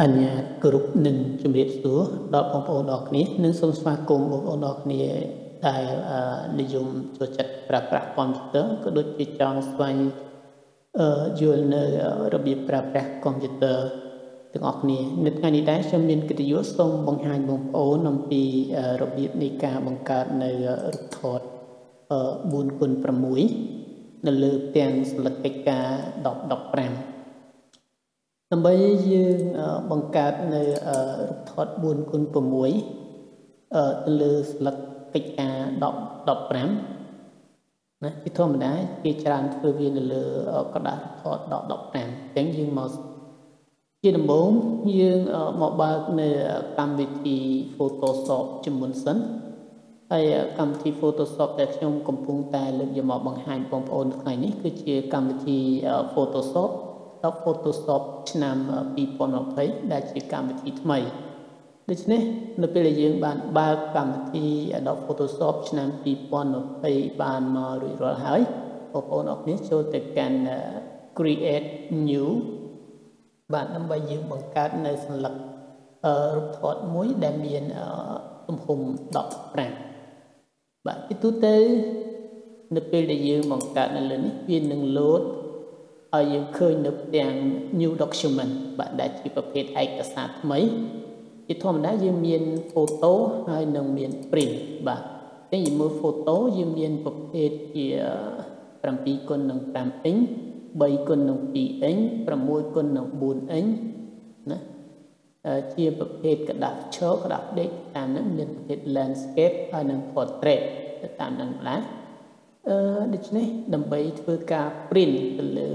อันนี้กรุ๊ปหนึ่งจุดเด็ดสูดดอกของโอดอกนี้หนึ่งสมสมาคมโอดอกนี้ได้นิยมโจทย์ปรับคอมพิวเตอร์ก็โดยที่จังสวายอยู่ในระเบียบปรับคอมพิวเตอร์ถึงออกนี้ในงานนี้ได้จำเป็นกิจวัตรส่งบางหายบางโอนำปีระเบียบในการบังคับในรูปถอดบุญคุณประมุยในเลือกเตียงสลักกิจการดอกแปรมทำไมยืนบังคับในรูปถอดบุญคุณประมุยในเลือกสลักกิจการดอกแปรมนะที่ทั่วมันได้กิจการเพื่อวินในเลือกกระดาษถอดดอกแปรมเตียงยืนมอสยืนดับบุญยืนหมอบาในกรรมวิธี Photoshop จุ่มบนสันไอ้กรรมวิธี Photoshop แต่ช่วงกำปุ่งแต่เลือกจะหมอบางหายบางโอนใครนี่คือเชื่อกรรมวิธี Photoshop แล้ว Photoshop ชนะปีปอนออกไปได้เชื่อกรรมวิธีทำไมดังนั้นในปีละยืนบางกรรมวิธีดอก Photoshop ชนะปีปอนออกไปบานมาหรือรอหายบางโอนออกนี้โชว์แต่การ create newบาทน้ำใบยืมบังการในสลักรูปถอดมุ้ยแดมเบียนตุ่มหุ่มดอกแปลงบาทที่ตุ้ยเต้ในปีละยืมบังการในเรื่องนี้เพียงหนึ่งโหลดเอายืมเคยนับแต่ง new document บาทได้ชีประเภทเอกสารใหม่ที่ทอมได้ยืมเบียนโฟโต้ให้หนึ่งเบียนปริ้นบาทได้ยืมมือโฟโต้ยืมเบียนประเภทเกี่ยวกับปีคนหนึ่งตามติ้งใบคนหนึ่งปีเองประมวยคนหนึ่งบุญเองนะเชี่ยประเภทกระดาษโชว์กระดาษเด็กตามนั้นเป็นประเภทแลนด์สเคปอันนั้นพอร์เทรตตามนั้นละดิฉันนี่ดำไปเพื่อการปริ้นหรือ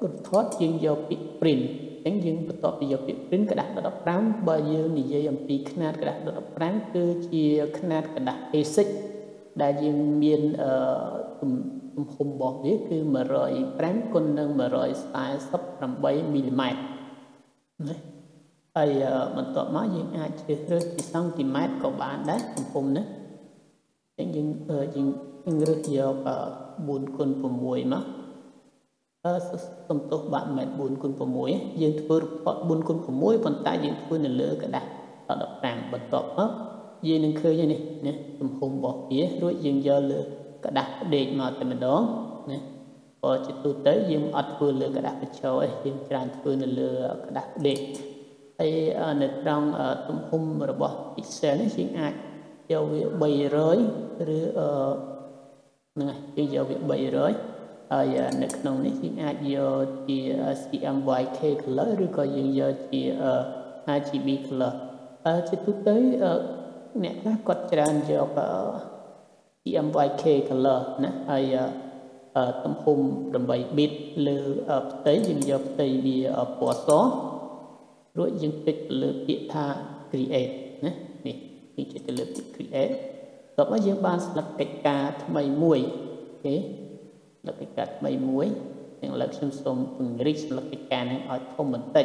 รูปทอดยืนยาวปีปริ้นยังยืนประกอบยาวปีปริ้นกระดาษระดับร้างใบยืนนี่ยังปีขนาดกระดาษระดับร้างคือเชี่ยขนาดกระดาษ A6 ได้ยืนเบียนผมบอกว่าคือมารอยแปรงคนหนึ่งมารอยสายซับรำไว้มิลลิเมตรนะไอ้มันต่อมายังอาจจะเรื่องที่สองติเมตรก็บานได้ผมนะยังเรื่องเกี่ยวกับบุญคุณผมมวยมั้งสมทบบาทเมตรบุญคุณผมมวยยังถือพอบุญคุณผมมวยคนตายยังถือหนึ่งเลือกก็ได้ต่อดอกแปรงบนต่อมั้งยังหนึ่งเคยยังนี่เนี่ยผมบอกว่าเรื่องยังเยอะเลยกระดาษเด็กมาแต่มันดองนะพอจะตัวเตยยืมอัดฟืนเลยกระดาษไปโชว์ยืมจานฟืนเลยกระดาษเด็กไอ้ในตรงตุ่มหุ่มระบบอิสระนี่จริงไอ้เจ้าเวียใบร้อยหรือนั่นไงจริงเจ้าเวียใบร้อยไอ้ในขนมนี่จริงไอ้เจ้าที่ CMYK เลยหรือก็ยังเจ้าที่ RGB เลยจะตัวเตยเนี่ยนะกดจานเจ้าก็CMYK กันเลยนะไอ้ตุ่มหุ่มดำใบบิดหรือเตยยังยอมเตยบีปัวซ้อด้วยยังเป็นเลือกเปลี่ยนท่า create นะนี่นี่จะเป็นเลือก create ต่อมายังบ้านหลักกิจการทำไมมวยเอ๊ะหลักกิจการทำไมมวยอย่างหลักชั้นสูงปุ่งริชหลักกิจการนั้นเอาทอมมันเตย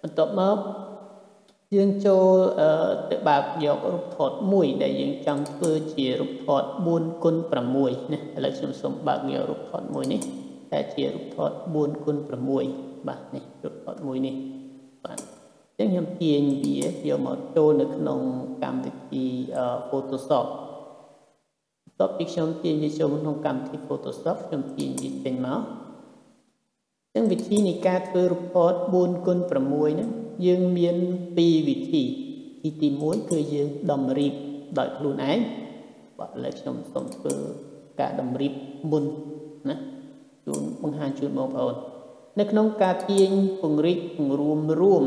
มันต่อมายังโจตบากยกรูปถอดมุยได้ยังจังเพื่อจีรูปถอดบุญคุณประมุยนะอะไรสมสมบากยกรูปถอดมุยนี่แต่จีรูปถอดบุญคุณประมุยบากนี่รูปถอดมุยนี่บากยังยังเพียงเบียเกี่ยวมาโจในขนมกรรมที่Photoshop ต่อไปชมเพียงยิ่งชมขนมกรรมที่Photoshopชมเพียงยิ่งเป็นมายังวิธีในการเพื่อรูปถอดบุญคุณประมุยนะยังมีปีวิธีที่ตีมวยคือยังดำริบโดยครูนายว่าเล็กชมสมคือการดำริบบุญนะจุนบางหางจุนบางเอาในขนมกาเตียงปงริบปงรวม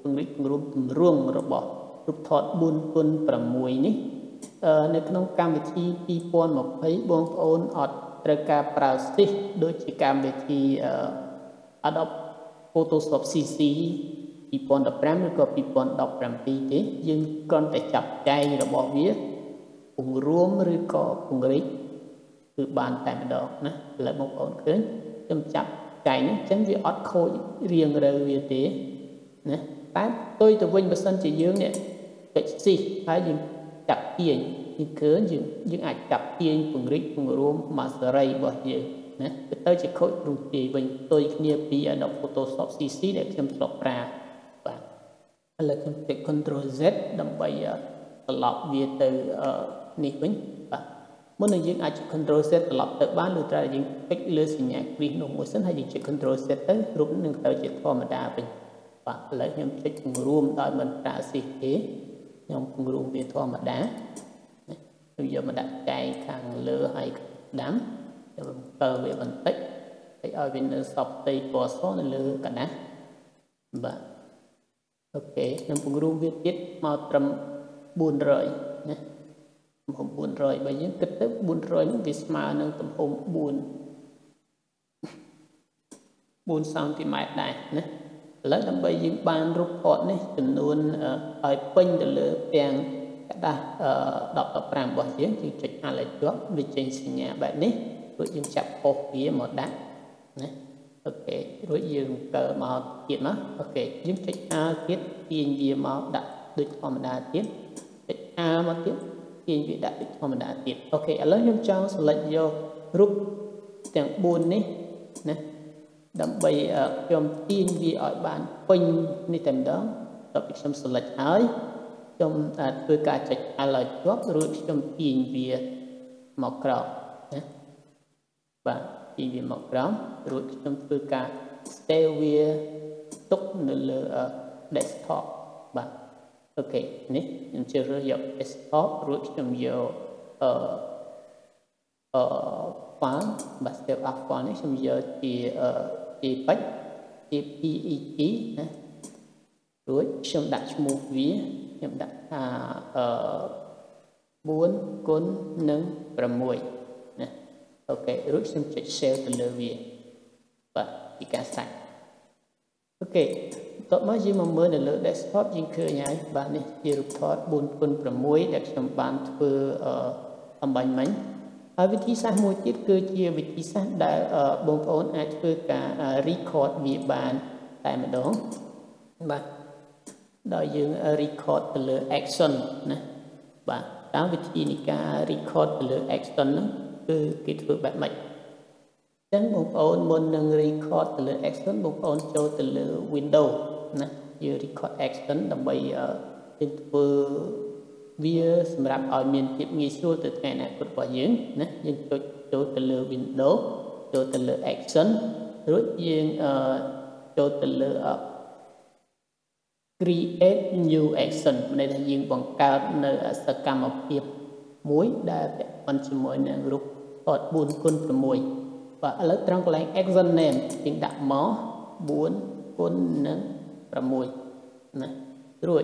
ปงริบปงรวมระบบรูปถอดบุญคนประมวยนี่ในขนมกาวิธีปีปอนหมกให้บางเอาอัดตระการปราศิโดยจิกรรมวิธี Adobe Photoshop CCปีปอนดอกแปรมหรือก็ปีปอนดอกแปรมปีเดียยังก่อนแต่จับใจเราบอกวิ่งปุ่งรวมหรือก็ปุ่งริบคือบานแต่ดอกนะแล้วบางคนคือจะจับใจนี่ฉันวิ่งอดโคเรียงเลยวิ่งเดียนะแต่ตัวตัววิ่งมาสั้นจะยืงเนี่ยเป็นสิถ้ายังจับเตียงยังเกินยังอาจจับเตียงปุ่งริบปุ่งรวมมาสไลบ่อยเยอะนะตัวจะโคตรดีวิ่งตัวเนี่ยปีดอกโฟโต้ช็อปซีซีได้จำตอกปลา là Ctrl Z đâm bay lọt về từ này với muốn là những ai Ctrl Z lọt từ ban đầu ra những cách lựa sinh nhạc vì nó muốn sẵn hay những Ctrl Z tới rút những tờ chỉ form mà đa bình và lấy những cái room đòi mình đã xịt thế nhóm room về form mà đá bây giờ mình đặt cái thằng lừa hay đám tờ về mình tích thì ở bên sọc tây có số là lừa cả đá và ok nhóm room viết viết màu trầm buồn rồi nhéผมบุญรอยไปยังกึศตึ๊บบุญรอยวิสมาหนึ่งตำหงบุญสามที่หมายได้นะแล้วทำไปยังบานรูปพอนี่จำนวนไอ้เป็นจะเหลือเพียงก็ได้ดอกตะปรามบ่อยยังจึงจุดอะไรจ้วงวิจัยสัญญาแบบนี้รู้ยังจับโคกี้หมดได้นะโอเครู้ยังเกิดมาเกี่ยมนะโอเคยังจุดอาเกี่ยยังเกี่ยมาได้ด้วยความน่าเกี่ยจุดอามาเกี่ยyên vị đại mà mình đã tiết ok ở lớp nhóm trong lệnh vô rút tiền buồn đi nè đậm bày ở trong tiên vì ở bạn quanh đi tìm đó tập trong sự lệch ấy trong tôi cả chạy à lời góp rồi trong tiền vì mọc rộng và tiền vì mọc rộng rồi trong tôi cả stay with tốc nửa desktop và ok nè chúng chưa sử dụng desktop rồi chúng vô khóa và step up khóa này chúng vô thì bách thì PET nè rồi chúng đặt một vía chúng đặt bốn côn nâng và mùi nè ok rồi chúng chạy sale từ lơ vía và thì cả sạch okต่อมาจีมันเมื่อเดือนเดสก์ท็อปยิ่งเคยย้ายบ้านนี่จีรูปทอดบุญคนประมวยเด็กสมบัติเพื่อทำบัญมันวิธีสร้างมวยจิตคือจีวิธีสร้างได้บงโอนอาจเพื่อการรีคอร์ดมีบ้านแต่มาดองบ้านได้ยังรีคอร์ดเลือแอคชั่นนะบ้านตามวิธีในการรีคอร์ดเลือแอคชั่นนั้นคือกิจฝึกแบบใหม่ดังบงโอนบนหนึ่งรีคอร์ดเลือแอคชั่นบงโอนโจทย์เลือวินโดว์นะยืดคอร์ดแอคชั่นดับเบิลเป็นตัววิ่งสำหรับออยเมียนจิตงีสู้ติดไงนะกดปล่อยยืนนะยืนโจทย์ตัวเลือกวินโดว์โจทย์ตัวเลือกแอคชั่นรุ่นยืนโจทย์ตัวเลือก create new action ในทางยืนบังการในสกัมอภิบมุ้ยได้เป็นปัญจมวยในรูปคอร์ดบุญคุณประมวยvà lấy trong cái action name chính đặt mỏ buônคนนั้นประมวยนะด้วย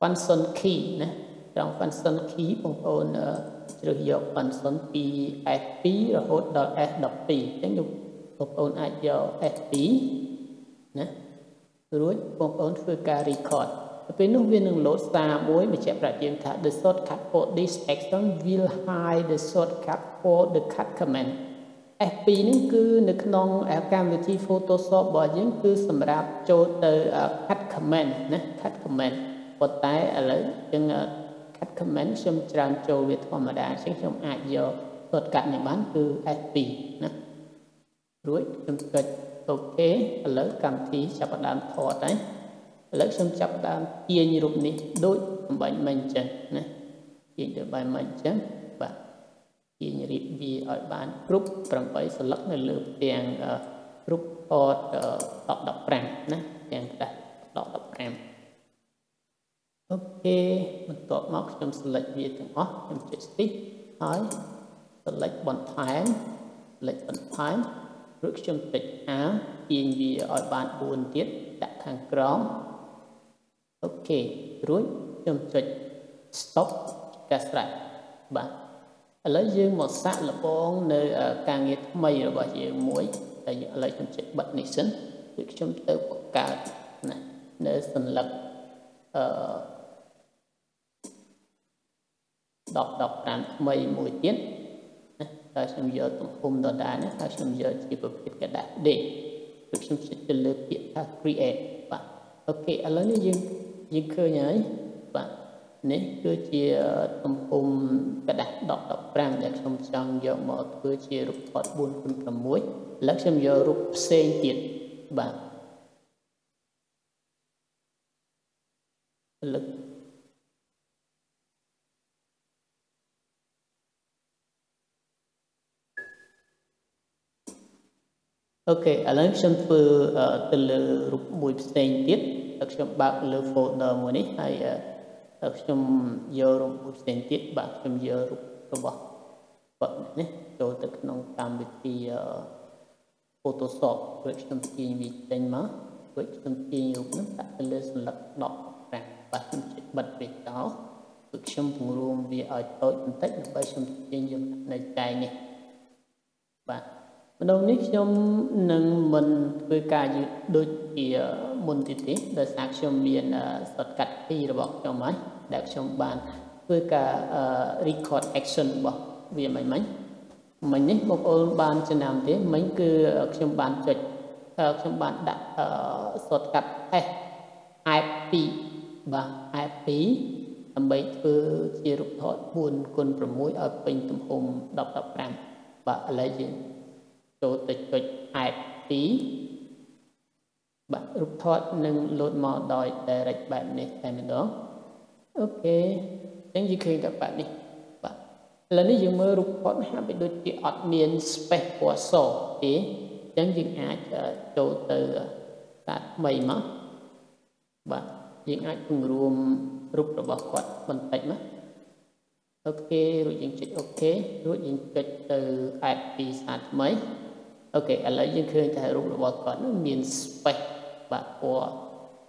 ฟันซันคีนะลองฟันซันคีผมโอนจะยกฟันซันปีแอดปีหรือโฮดดอแอดดอกปีจังหวะผมโอนอาจจะแอดปีนะด้วยผมโอนคือการรีคอร์ดเป็นนักเรียนหนึ่งโหลดตาบุ้ยมาแจกประเด็นถ้า the shortcut for this action will hide the shortcut for the cut command FP นั่นคือในขนมการวิธี Photoshop บ่อยยิ่งคือสำหรับโจทย์ตัว Cut Command นะ Cut Command ปกติอะไรยัง Cut Command ชมจานโจทย์วิธรรมดาเช่นชมอาจจะตัดกัดในบ้านคือ FP นะรู้ชมกัดโอเคอะไรคำที่จับดามถอดได้แล้วชมจับดามเอียงรูปนี้ด้วยใบมันจันนะเอียงด้วยใบมันจันยืนรีบวีออยบ้านกรุ๊ปปรำไปสลักในเลือบเตียงกรุ๊ปพอดตอกดอกแปรมนะเตียงได้ตอกดอกแปรมโอเคมันตอกมากจำสลักวีถึงอ๋อจำจุดสิหายสลักบนท้ายสลักบนท้ายรึกจำจุดอายืนวีออยบ้านบุญเทียดจากทางกรองโอเครู้จำจุดสต็อปกระสับบ้านlấy dương một xã là bốn nơi càng nghiệt mây rồi bao nhiêu muối tại lấy trong chế bật nỉ sinh được trong tới một cả này nơi sinh lập đọc làm mây muối tiết tại trong giờ tổng hôm đó đá nhé tại trong giờ chỉ có biết cả đá để được trong chế từ lớp điện ta create và ok lấy dương khơi nhảy và nếu cứ chia tầm hùm cái đặt đọc răng để xong xong giờ mở cứ chia rút thoát buôn khuôn cầm muối lắc xong giờ rút xe tiệt và ลึกโอเคอันนั้นฉันเปิดตัวเลือกรูปมุมเส้นที่แล้วฉันบังเลือกโฟลเดอร์มันนี่ให้แล้วฉันโยนรูปมุมเส้นที่บังฉันโยนรูปตัวบล็อกแบบนี้ตัวที่น้องทำวิธี Photoshop เวชฉันพิมพ์วิธีมาเวชฉันพิมพ์รูปนั้นแต่เลือกสลักดอกแรงบัดฉันบัดไปต่อเวชฉันปุ่มรวมวิธีตัวฉันเทคนิคบัดฉันพิมพ์ในใจนี่บัดมันเอานิยมหนึ่งมันคือการยืดโดยที่มุนติดติดแต่สักชั่วเมียนสกัดที่เราบอกชั่วไหมดักชั่วบานคือการrecord action บอกเวียนไหมไหมมันนี่บอกเอาบานจะนำที่มันคือชั่วบานจุดชั่วบานดักสกัดให้ไอพีบางไอพีทำไปคือจีรุทอดบุญคนประมุ่ยเอาเป็นตุ่มหงดอกดอกแรงแบบอะไรจีตัวติดจุดไอพีแบบรูปทอดหนึ่งลดมอดอยแต่ไรแบบนี้แต่ไม่ต้องโอเคนั่นยิ่งขึ้นกับแบบนี้แบบแล้วนี่ยิ่งเมื่อรูปทอดห้ามไปดูจีออดเมียนสเปกหัวโซ่ที่นั่นยิ่งอาจจะตัวติดตัดใบมะแบบยิ่งอาจจะรวมรูประบกวดมันติดมะโอเครู้ยังจุดโอเครู้ยังจุดตัว IP สัตว์ไหมโอเคอะไรยังเคยถ่ายรูประบบก่อนมีนสเปกแบบ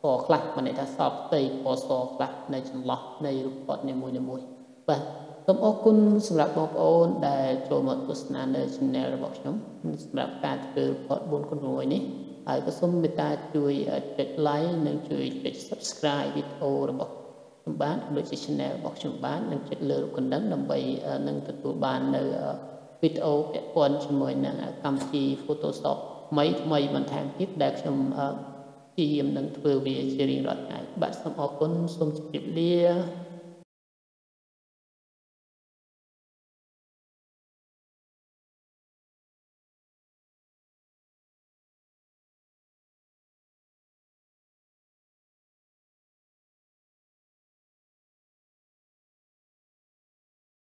พอคลักมันในทดสอบตีพอสอบคลักในจำลองในรูปแบบในมวยแบบต้องขอบคุณสำหรับบอกโอนได้โจมตุสนาในชแนลระบบชมสำหรับการเปิดพอร์ตบนคนรวยนี้ไอ้ก็สมเมตตาช่วยจุดไลค์หนึ่งช่วยจุด subscribe วิดีโอระบบบ้านโดยชแนลบอกชมบ้านนั่งจัดเลือกคนดังนำไปนั่งตัดตัวบ้านในวิดีโอแกะปนชมวยนั่งทำที่ Photoshop ไม่บันทางทิพย์แดกชมที่ยิ่งนั่งเพื่อเวียเชียร์รัดไงบ้านสมอคุณสมจิตเลีย